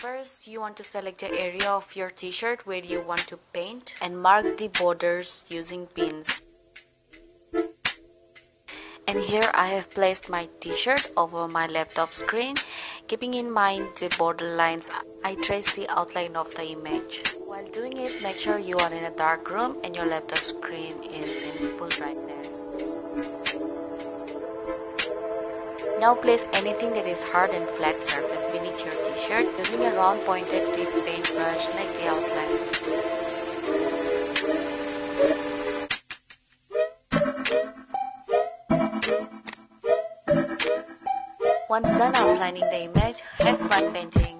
First, you want to select the area of your t-shirt where you want to paint and mark the borders using pins. And here I have placed my t-shirt over my laptop screen. Keeping in mind the border lines, I trace the outline of the image. While doing it, make sure you are in a dark room and your laptop screen is in full brightness. Now place anything that is hard and flat surface beneath your t-shirt. Using a round pointed tip paintbrush, make the outline. Once done outlining the image, have fun painting.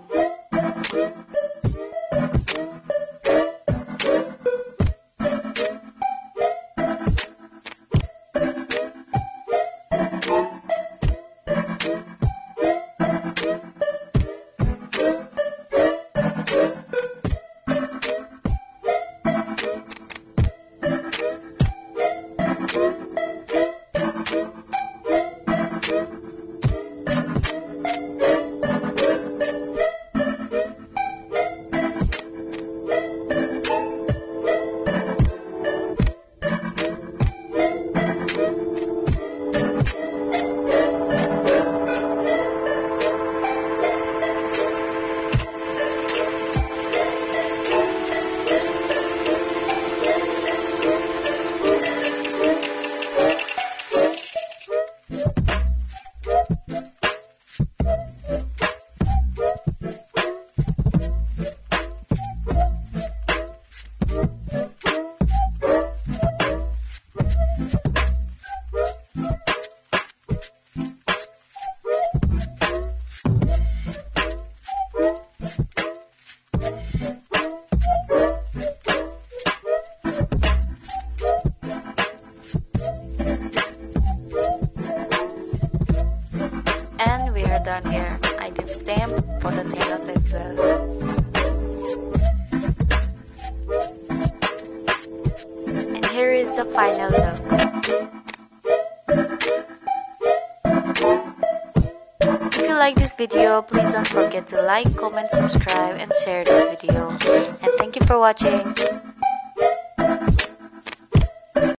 And we are done here. I did stamp for the Thanos as well. And here is the final look. If you like this video, please don't forget to like, comment, subscribe and share this video. And thank you for watching.